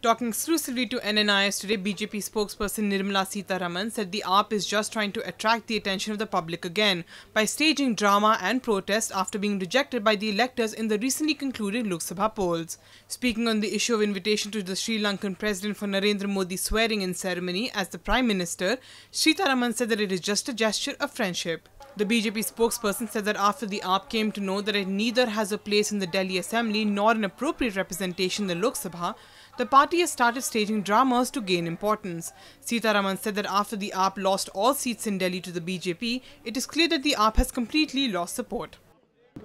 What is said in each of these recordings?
Talking exclusively to NNIs today, BJP spokesperson Nirmala Sitharaman said the AAP is just trying to attract the attention of the public again by staging drama and protest after being rejected by the electors in the recently concluded Lok Sabha polls. Speaking on the issue of invitation to the Sri Lankan president for Narendra Modi's swearing-in ceremony as the Prime Minister, Sitharaman said that it is just a gesture of friendship. The BJP spokesperson said that after the AAP came to know that it neither has a place in the Delhi Assembly nor an appropriate representation in the Lok Sabha, the party has started staging dramas to gain importance. Sitharaman said that after the AAP lost all seats in Delhi to the BJP, it is clear that the AAP has completely lost support.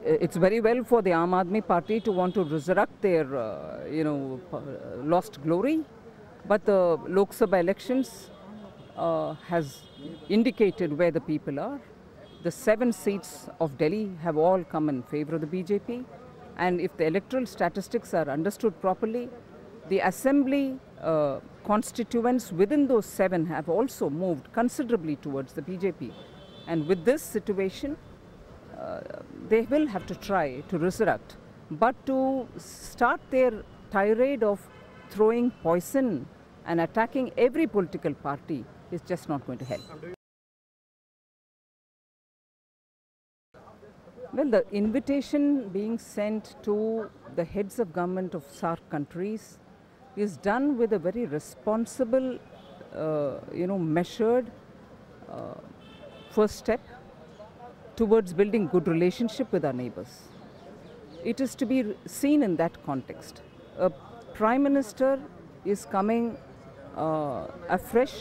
It's very well for the Aam Aadmi Party to want to resurrect their, lost glory, but the Lok Sabha elections has indicated where the people are. The 7 seats of Delhi have all come in favour of the BJP, and if the electoral statistics are understood properly, the assembly constituents within those 7 have also moved considerably towards the BJP. And with this situation, they will have to try to resurrect. But to start their tirade of throwing poison and attacking every political party is just not going to help. Well, the invitation being sent to the heads of government of SARC countries is done with a very responsible, measured first step towards building good relationship with our neighbours. It is to be seen in that context. A Prime Minister is coming afresh,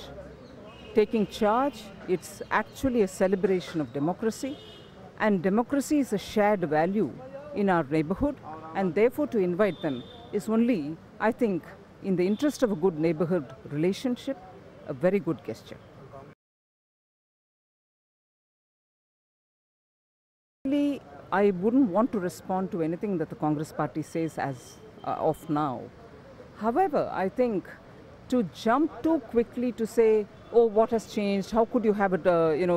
taking charge. It's actually a celebration of democracy. And democracy is a shared value in our neighbourhood, and therefore to invite them is only, I think, in the interest of a good neighbourhood relationship, a very good gesture. Really, I wouldn't want to respond to anything that the Congress party says as of now. However, I think to jump too quickly to say, oh, what has changed? How could you have an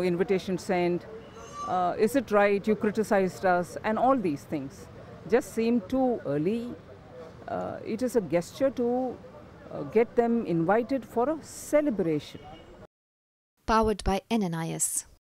invitation sent? Is it right? You criticized us, and all these things just seem too early. It is a gesture to get them invited for a celebration. Powered by NNIs.